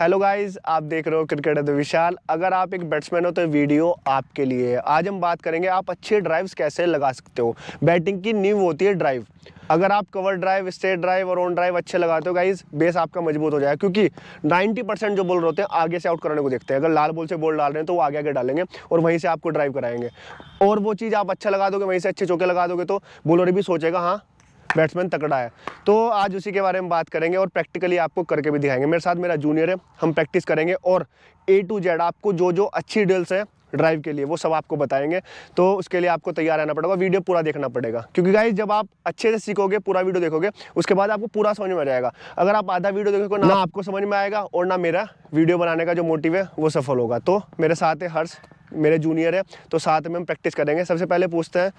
Hello guys, आप देख रहे हो क्रिकेट विद विशाल। अगर आप एक बैट्समैन हो तो वीडियो आपके लिए है। आज हम बात करेंगे आप अच्छे ड्राइव्स कैसे लगा सकते हो। बैटिंग की नींव होती है ड्राइव। अगर आप कवर ड्राइव, स्ट्रेट ड्राइव और ऑन ड्राइव अच्छे लगाते हो गाइस, बेस आपका मजबूत हो जाएगा, क्योंकि 90% जो बॉलर होते हैं आगे से आउट कराने को देखते हैं। अगर लाल बॉल से बॉल डाल रहे हैं तो वो आगे आगे डालेंगे और वहीं से आपको ड्राइव कराएंगे। और वो चीज़ आप अच्छा लगा दोगे, वहीं से अच्छे चौके लगा दोगे, तो बॉलर भी सोचेगा हाँ बैट्समैन तगड़ा है। तो आज उसी के बारे में बात करेंगे और प्रैक्टिकली आपको करके भी दिखाएंगे। मेरे साथ मेरा जूनियर है, हम प्रैक्टिस करेंगे और A to Z आपको जो जो अच्छी डील्स है ड्राइव के लिए वो सब आपको बताएंगे। तो उसके लिए आपको तैयार रहना पड़ेगा, वीडियो पूरा देखना पड़ेगा, क्योंकि गाइस जब आप अच्छे से सीखोगे, पूरा वीडियो देखोगे, उसके बाद आपको पूरा समझ में आ जाएगा। अगर आप आधा वीडियो देखोगे ना आपको समझ में आएगा और ना मेरा वीडियो बनाने का जो मोटिव है वो सफल होगा। तो मेरे साथ है हर्ष, मेरे जूनियर है, तो साथ में हम प्रैक्टिस करेंगे। सबसे पहले पूछते हैं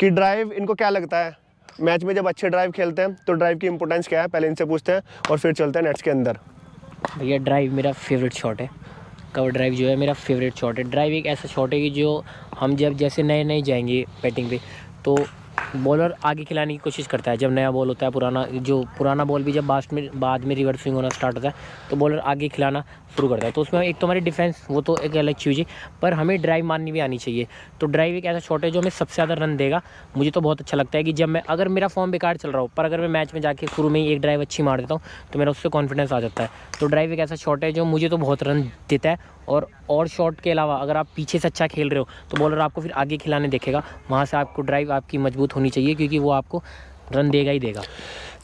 कि ड्राइव इनको क्या लगता है, मैच में जब अच्छे ड्राइव खेलते हैं तो ड्राइव की इंपॉर्टेंस क्या है, पहले इनसे पूछते हैं और फिर चलते हैं नेट्स के अंदर। भैया ड्राइव मेरा फेवरेट शॉट है, कवर ड्राइव जो है मेरा फेवरेट शॉट है। ड्राइव एक ऐसा शॉट है कि जो हम जब जैसे नए नए जाएंगे बैटिंग पे तो बॉलर आगे खिलाने की कोशिश करता है। जब नया बॉल होता है, पुराना बॉल भी जब बाद में रिवर्स स्विंग होना स्टार्ट होता है तो बॉलर आगे खिलाना शुरू करता है। तो उसमें एक तो हमारी डिफेंस, वो तो एक अलग चीज़ है, पर हमें ड्राइव मारनी भी आनी चाहिए। तो ड्राइव एक ऐसा शॉट है जो हमें सबसे ज़्यादा रन देगा। मुझे तो बहुत अच्छा लगता है कि जब मैं, अगर मेरा फॉर्म बेकार चल रहा हो पर अगर मैं मैच में जाके शुरू में ही एक ड्राइव अच्छी मार देता हूँ तो मेरा उससे कॉन्फिडेंस आ जाता है। तो ड्राइव एक ऐसा शॉट है जो मुझे तो बहुत रन देता है। और शॉट के अलावा अगर आप पीछे से अच्छा खेल रहे हो तो बॉलर आपको फिर आगे खिलाने देखेगा, वहाँ से आपको ड्राइव आपकी मजबूत होनी चाहिए, क्योंकि वो आपको रन देगा ही देगा।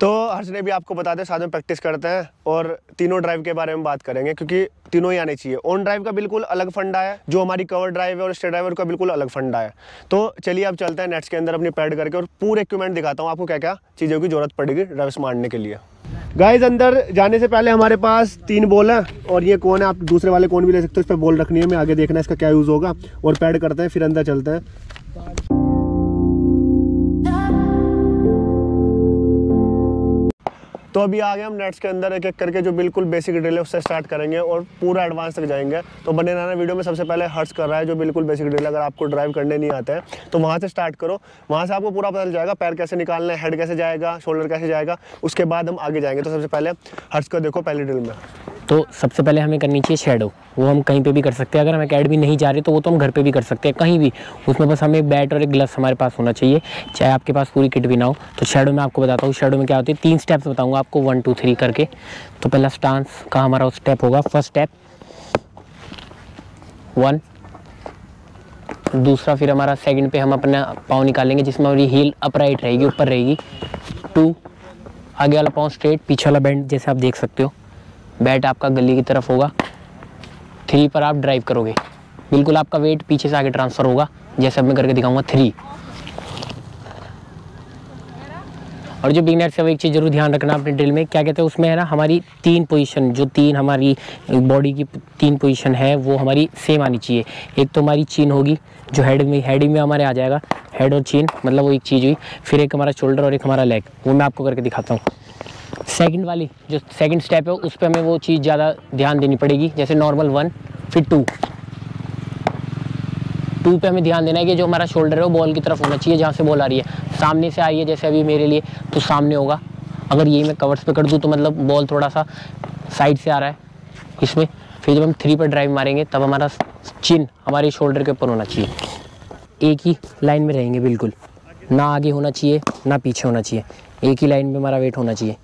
तो हर्ष ने भी आपको बता दें, साथ में प्रैक्टिस करते हैं और तीनों ड्राइव के बारे में बात करेंगे, क्योंकि तीनों ही आने चाहिए। ऑन ड्राइव का बिल्कुल अलग फंडा है, जो हमारी कवर ड्राइव है और स्ट्रेट ड्राइव का बिल्कुल अलग फंडा है। तो चलिए अब चलते हैं नेट्स के अंदर अपनी पैड करके और पूरे इक्विपमेंट दिखाता हूँ आपको क्या क्या चीज़ों की जरूरत पड़ेगी ड्राइव्स मारने के लिए। गाइज अंदर जाने से पहले हमारे पास 3 बॉल है और ये कौन है, आप दूसरे वाले कौन भी ले सकते हो, उस पर बॉल रखनी है। मैं आगे देखना है इसका क्या यूज़ होगा और पैड करते हैं, फिर अंदर चलते हैं। तो अभी आ गए हम नेट्स के अंदर, एक एक करके जो बिल्कुल बेसिक ड्रिल है उससे स्टार्ट करेंगे और पूरा एडवांस तक जाएंगे। तो बने रहना वीडियो में। सबसे पहले हर्ष कर रहा है जो बिल्कुल बेसिक ड्रिल। अगर आपको ड्राइव करने नहीं आता है तो वहाँ से स्टार्ट करो, वहाँ से आपको पूरा पता चल जाएगा पैर कैसे निकालना है, हेड कैसे जाएगा, शोल्डर कैसे जाएगा, उसके बाद हम आगे जाएंगे। तो सबसे पहले हर्ष को देखो पहली ड्रिल में। तो सबसे पहले हमें करनी चाहिए शेडो। वो हम कहीं पे भी कर सकते हैं, अगर हम अकेडमी नहीं जा रहे तो वो तो हम घर पे भी कर सकते हैं, कहीं भी। उसमें बस हमें बैट और एक ग्लव्स हमारे पास होना चाहिए, चाहे आपके पास पूरी किट भी ना हो। तो शेडो में आपको बताता हूँ शेडो में क्या होती है। 3 स्टेप्स बताऊँगा आपको, 1 2 3 करके। तो पहला स्टांस का हमारा उस स्टेप होगा, फर्स्ट स्टेप 1, दूसरा। फिर हमारा सेकेंड पे हम अपना पाँव निकालेंगे जिसमें हमारी हील अपराइट रहेगी, ऊपर रहेगी। 2, आगे वाला पाँव स्ट्रेट, पीछे वाला बैंड, जैसे आप देख सकते हो। बैट आपका गली की तरफ होगा। 3 पर आप ड्राइव करोगे, बिल्कुल आपका वेट पीछे से आगे ट्रांसफ़र होगा, जैसे अब मैं करके दिखाऊंगा। 3। और जो बिगनर्स है वो एक चीज़ जरूर ध्यान रखना अपने ड्रिल में, क्या कहते हैं उसमें है ना, हमारी 3 पोजीशन, जो 3 हमारी बॉडी की 3 पोजीशन है वो हमारी सेम आनी चाहिए। एक तो हमारी चीन होगी जो हेड में हमारे आ जाएगा, हेड और चीन, मतलब वो एक चीज़ हुई। फिर एक हमारा शोल्डर और एक हमारा लेग, वो मैं आपको करके दिखाता हूँ। सेकंड वाली जो सेकंड स्टेप है उस पे हमें वो चीज़ ज़्यादा ध्यान देनी पड़ेगी, जैसे नॉर्मल 1, फिर 2 पे हमें ध्यान देना है कि जो हमारा शोल्डर है वो बॉल की तरफ होना चाहिए, जहाँ से बॉल आ रही है। सामने से आ रही है, जैसे अभी मेरे लिए तो सामने होगा। अगर ये मैं कवर्स पे कर दूँ तो मतलब बॉल थोड़ा सा साइड से आ रहा है इसमें। फिर जब हम 3 पर ड्राइव मारेंगे तब हमारा चिन हमारे शोल्डर के ऊपर होना चाहिए, एक ही लाइन में रहेंगे, बिल्कुल ना आगे होना चाहिए ना पीछे होना चाहिए, एक ही लाइन में हमारा वेट होना चाहिए।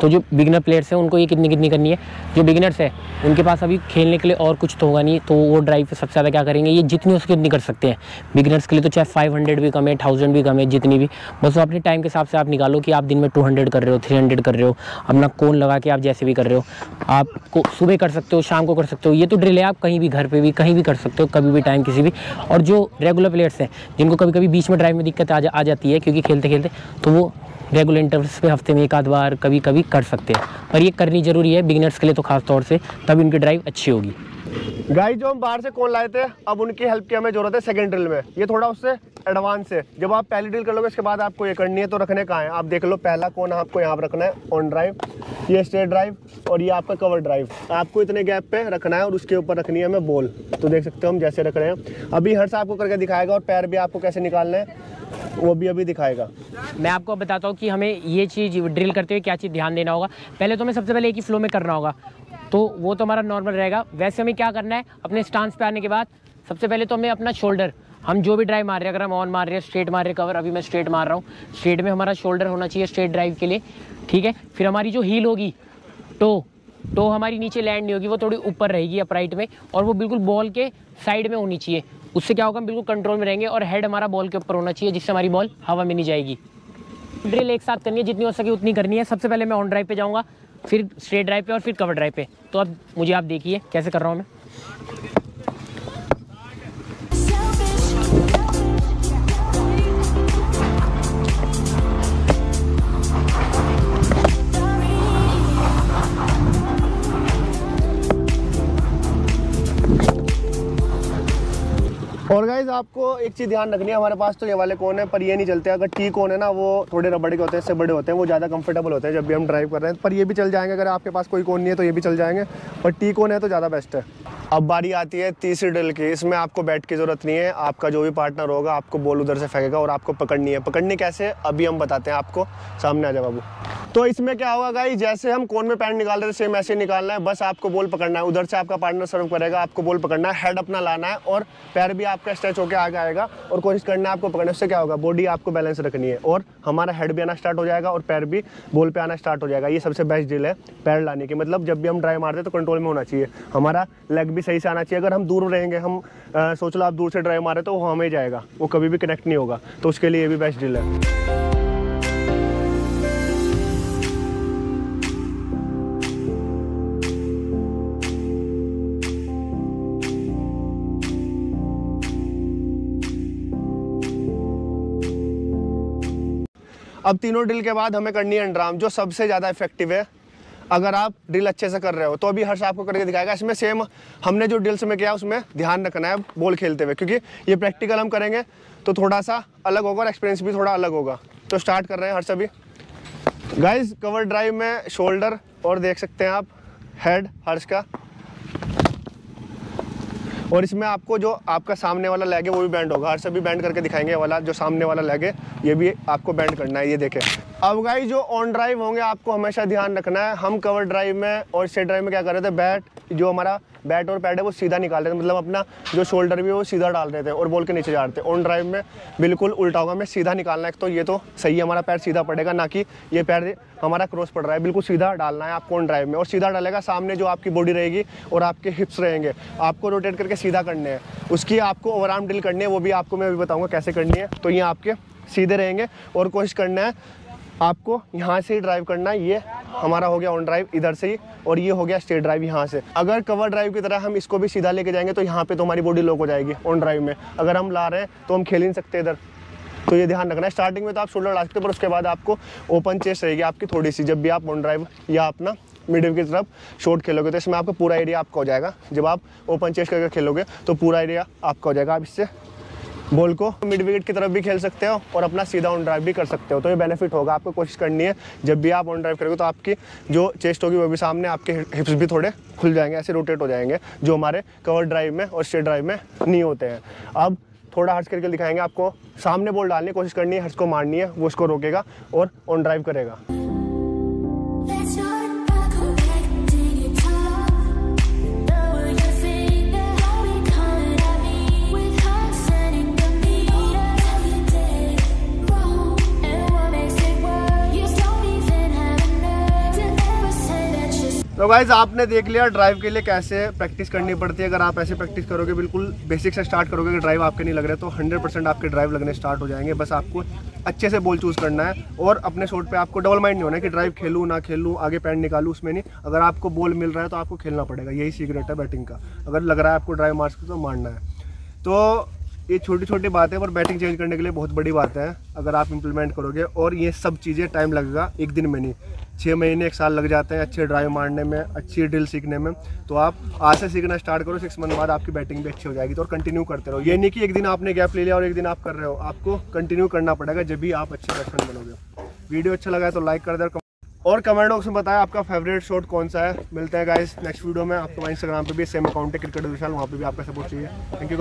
तो जो बिगिनर प्लेयर्स हैं उनको ये कितनी करनी है, जो बिगिनर्स हैं उनके पास अभी खेलने के लिए और कुछ तो होगा नहीं, तो वो ड्राइव पे सबसे ज़्यादा क्या करेंगे, ये जितनी उसकी उतनी कर सकते हैं। बिगिनर्स के लिए तो चाहे 500 भी कमे, 1000 भी कमे, जितनी भी, बस वो अपने टाइम के हिसाब से आप निकालो कि आप दिन में 200 कर रहे हो, 300 कर रहे हो, अपना कोन लगा के आप जैसे भी कर रहे हो। आपको सुबह कर सकते हो, शाम को कर सकते हो, ये तो ड्रिल है, आप कहीं भी, घर पर भी, कहीं भी कर सकते हो, कभी भी टाइम, किसी भी। और जो रेगुलर प्लेयर्स हैं जिनको कभी कभी बीच में ड्राइव में दिक्कत आ जाती है क्योंकि खेलते खेलते, तो वो रेगुलर इंटरवल्स पे हफ्ते में 1-8 बार कभी कर सकते हैं, पर ये करनी ज़रूरी है बिगिनर्स के लिए तो खास तौर से, तब इनकी ड्राइव अच्छी होगी। गाइस जो हम बाहर से कौन लाए थे, अब उनकी हेल्प की हमें जरूरत है सेकंड ड्रिल में। ये थोड़ा उससे एडवांस है, जब आप पहली ड्रिल कर लोगे इसके बाद आपको ये करनी है। तो रखने कहाँ है आप देख लो, पहला कौन आपको यहाँ पर रखना है, ऑन ड्राइव, ये स्ट्रेट ड्राइव और ये आपका कवर ड्राइव। आपको इतने गैप पे रखना है और उसके ऊपर रखनी है हमें बॉल। तो देख सकते हो हम जैसे रख रहे हैं, अभी हर्ष आपको करके दिखाएगा और पैर भी आपको कैसे निकालना है वो भी अभी दिखाएगा। मैं आपको बताता हूँ कि हमें ये चीज़ ड्रिल करते हुए क्या चीज़ ध्यान देना होगा। पहले तो हमें सबसे पहले एक ही फ्लो में करना होगा, तो वो तो हमारा नॉर्मल रहेगा। वैसे हमें क्या करना है, अपने स्टांस पे आने के बाद सबसे पहले तो हमें अपना शोल्डर, हम जो भी ड्राइव मार रहे हैं, अगर हम ऑन मार रहे हैं, स्ट्रेट मार रहे हैं, कवर अभी मैं स्ट्रेट मार रहा हूँ, स्ट्रेट में हमारा शोल्डर होना चाहिए स्ट्रेट ड्राइव के लिए, ठीक है। फिर हमारी जो हील होगी, टो हमारी नीचे लैंड नहीं होगी, वो थोड़ी ऊपर रहेगी अपराइट में, और वो बिल्कुल बॉल के साइड में होनी चाहिए। उससे क्या होगा, हम बिल्कुल कंट्रोल में रहेंगे, और हेड हमारा बॉल के ऊपर होना चाहिए जिससे हमारी बॉल हवा में नहीं जाएगी। ड्रिल एक साथ करनी है, जितनी हो सके उतनी करनी है। सबसे पहले मैं ऑन ड्राइव पे जाऊँगा, फिर स्ट्रेट ड्राइव पे, और फिर कवर ड्राइव पे। तो अब मुझे आप देखिए कैसे कर रहा हूँ मैं। और गाइज आपको एक चीज़ ध्यान रखनी है, हमारे पास तो ये वाले कोन है पर ये नहीं चलते। अगर टी कोन है ना, वो थोड़े रबड़ के होते हैं, इससे बड़े होते हैं, वो ज़्यादा कंफर्टेबल होते हैं जब भी हम ड्राइव कर रहे हैं। पर ये भी चल जाएंगे, अगर आपके पास कोई कोन नहीं है तो ये भी चल जाएंगे, पर टी कोन है तो ज़्यादा बेस्ट है। अब बारी आती है तीसरी ड्रिल की। इसमें आपको बैट की ज़रूरत नहीं है, आपका जो भी पार्टनर होगा आपको बॉल उधर से फेंकेगा और आपको पकड़नी है। पकड़नी कैसे अभी हम बताते हैं आपको, सामने आ जाओ बाबू। तो इसमें क्या होगा गाइस, जैसे हम कोन में पैंट निकाल रहे थे सेम ऐसे निकालना है, बस आपको बॉल पकड़ना है, उधर से आपका पार्टनर सर्व करेगा, आपको बॉल पकड़ना है, हेड अपना लाना है और पैर भी आपका स्ट्रेच होकर आगे आएगा और कोशिश करना है आपको पकड़ने। उससे क्या होगा, बॉडी आपको बैलेंस रखनी है और हमारा हेड भी आना स्टार्ट हो जाएगा और पैर भी बॉल पे आना स्टार्ट हो जाएगा। ये सबसे बेस्ट ड्रिल है पैर लाने की, मतलब जब भी हम ड्राइव मारते हैं तो कंट्रोल में होना चाहिए, हमारा लेग भी सही से आना चाहिए। अगर हम दूर रहेंगे, हम सोच लो आप दूर से ड्राइव मारे तो वो हमें जाएगा, वो कभी भी कनेक्ट नहीं होगा, तो उसके लिए ये भी बेस्ट ड्रिल है। अब तीनों ड्रिल के बाद हमें करनी है अंडरआर्म, जो सबसे ज़्यादा इफेक्टिव है अगर आप ड्रिल अच्छे से कर रहे हो। तो अभी हर्ष आपको करके दिखाएगा। इसमें सेम हमने जो ड्रिल्स में किया उसमें ध्यान रखना है बॉल खेलते हुए, क्योंकि ये प्रैक्टिकल हम करेंगे तो थोड़ा सा अलग होगा और एक्सपीरियंस भी थोड़ा अलग होगा। तो स्टार्ट कर रहे हैं हर्ष अभी। गाइज कवर ड्राइव में शोल्डर और देख सकते हैं आप हेड हर्ष का, और इसमें आपको जो आपका सामने वाला लेग है वो भी बैंड होगा। हर से भी बैंड करके दिखाएंगे, वाला जो सामने वाला लेग है ये भी आपको बैंड करना है, ये देखें। अब गाइस जो ऑन ड्राइव होंगे आपको हमेशा ध्यान रखना है, हम कवर ड्राइव में और स्ट्रेट ड्राइव में क्या कर रहे थे, बैट जो हमारा बैट और पैड है वो सीधा निकाल रहे थे, मतलब अपना जो शोल्डर भी है वो सीधा डाल रहे थे और बॉल के नीचे जा रहे थे। ऑन ड्राइव में बिल्कुल उल्टा होगा, हमें सीधा निकालना है। तो ये तो सही है, हमारा पैर सीधा पड़ेगा, ना कि ये पैर हमारा क्रॉस पड़ रहा है। बिल्कुल सीधा डालना है आपको ऑन ड्राइव में, और सीधा डालेगा सामने जो आपकी बॉडी रहेगी और आपके हिप्स रहेंगे, आपको रोटेट करके सीधा करने हैं। उसकी आपको ओवरआर्म ड्रिल करनी है, वो भी आपको मैं अभी बताऊँगा कैसे करनी है। तो ये आपके सीधे रहेंगे और कोशिश करना है आपको यहाँ से ही ड्राइव करना है। ये हमारा हो गया ऑन ड्राइव इधर से ही, और ये हो गया स्ट्रेट ड्राइव यहाँ से। अगर कवर ड्राइव की तरह हम इसको भी सीधा लेके जाएंगे तो यहाँ पे तो हमारी बॉडी लॉक हो जाएगी ऑन ड्राइव में। अगर हम ला रहे हैं तो हम खेल ही नहीं सकते इधर, तो ये ध्यान रखना है। स्टार्टिंग में तो आप शोल्डर डाल सकते हो, पर उसके बाद आपको ओपन चेस्ट रहेगी आपकी थोड़ी सी, जब भी आप ऑन ड्राइव या अपना मिडिल की तरफ शॉट खेलोगे तो इसमें आपका पूरा एरिया आपका हो जाएगा। जब आप ओपन चेस्ट करके खेलोगे तो पूरा एरिया आपका हो जाएगा, आप इससे बॉल को मिड विकेट की तरफ भी खेल सकते हो और अपना सीधा ऑन ड्राइव भी कर सकते हो। तो ये बेनिफिट होगा। आपको कोशिश करनी है जब भी आप ऑन ड्राइव करोगे तो आपकी जो चेस्ट होगी वो भी सामने, आपके हिप्स भी थोड़े खुल जाएंगे, ऐसे रोटेट हो जाएंगे, जो हमारे कवर ड्राइव में और स्ट्रेट ड्राइव में नहीं होते हैं। अब थोड़ा हर्ष करके दिखाएंगे आपको। सामने बॉल डालने की कोशिश करनी है, हर्ष को मारनी है, वो उसको रोकेगा और ऑन ड्राइव करेगा। तो गाइज आपने देख लिया ड्राइव के लिए कैसे प्रैक्टिस करनी पड़ती है। अगर आप ऐसे प्रैक्टिस करोगे, बिल्कुल बेसिक से स्टार्ट करोगे, कि ड्राइव आपके नहीं लग रहे, तो 100% आपके ड्राइव लगने स्टार्ट हो जाएंगे। बस आपको अच्छे से बॉल चूज़ करना है और अपने शॉट पे आपको डबल माइंड नहीं होना है कि ड्राइव खेलूँ ना खेलूँ, आगे पैर निकालूँ, उसमें नहीं। अगर आपको बॉल मिल रहा है तो आपको खेलना पड़ेगा, यही सीक्रेट है बैटिंग का। अगर लग रहा है आपको ड्राइव मार सकते तो मारना है। तो ये छोटी छोटी बातें पर बैटिंग चेंज करने के लिए बहुत बड़ी बात है अगर आप इम्प्लीमेंट करोगे। और ये सब चीज़ें टाइम लगेगा, एक दिन में नहीं, 6 महीने 1 साल लग जाते हैं अच्छे ड्राइव मारने में, अच्छी ड्रिल सीखने में। तो आप आज से सीखना स्टार्ट करो, 6 मंथ बाद आपकी बैटिंग भी अच्छी हो जाएगी। तो और कंटिन्यू करते रहो, ये नहीं कि एक दिन आपने गैप ले लिया और एक दिन आप कर रहे हो। आपको कंटिन्यू करना पड़ेगा जब भी आप अच्छे बैट्समैन बनोगे। वीडियो अच्छा लगा है तो लाइक कर दो और कमेंट बॉक्स में बताएं आपका फेवरेट शॉट कौन सा है। मिलते हैं गाइस नेक्स्ट वीडियो में। आपको इंस्टाग्राम पर भी सेम अकाउंट है क्रिकेट विशाल, वहाँ पर भी आपका सपोर्ट चाहिए। Thank you.